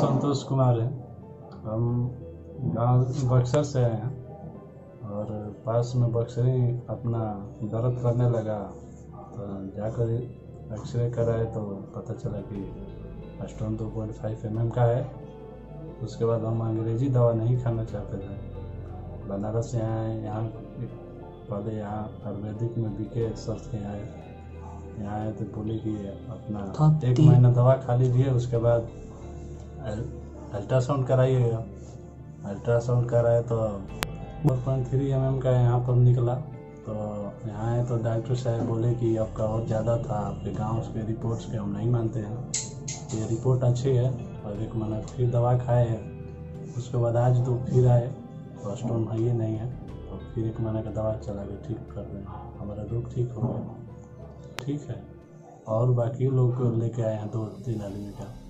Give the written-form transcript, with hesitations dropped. संतोष कुमार है, हम गांव बक्सर से आए हैं और पास में बक्सर ही अपना दर्द करने लगा तो जाकर एक्सरे कराए तो पता चला कि स्टोन 2.5 mm का है। उसके बाद हम अंग्रेजी दवा नहीं खाना चाहते थे, बनारस से आए। यहाँ पहले यहाँ आयुर्वेदिक में बीके सर से आए, यहाँ आए तो बोले कि अपना 1 महीना दवा खा लीजिए, उसके बाद अल्ट्रासाउंड कराइएगा। अल्ट्रासाउंड कराए तो 4.3 mm का यहाँ पर निकला। तो यहाँ आए तो डॉक्टर साहब बोले कि आपका और ज़्यादा था, आपके गांव के रिपोर्ट्स के हम नहीं मानते हैं, ये रिपोर्ट अच्छी है। और 1 महीना फिर दवा खाए हैं, उसके बाद आज तो फिर आए तो स्टोन है ही नहीं है। और तो फिर 1 महीना का दवा चला के ठीक कर दें, हमारा रोग ठीक हो गया। ठीक है, और बाकी लोग को लेके आए हैं 2-3 आदमी का।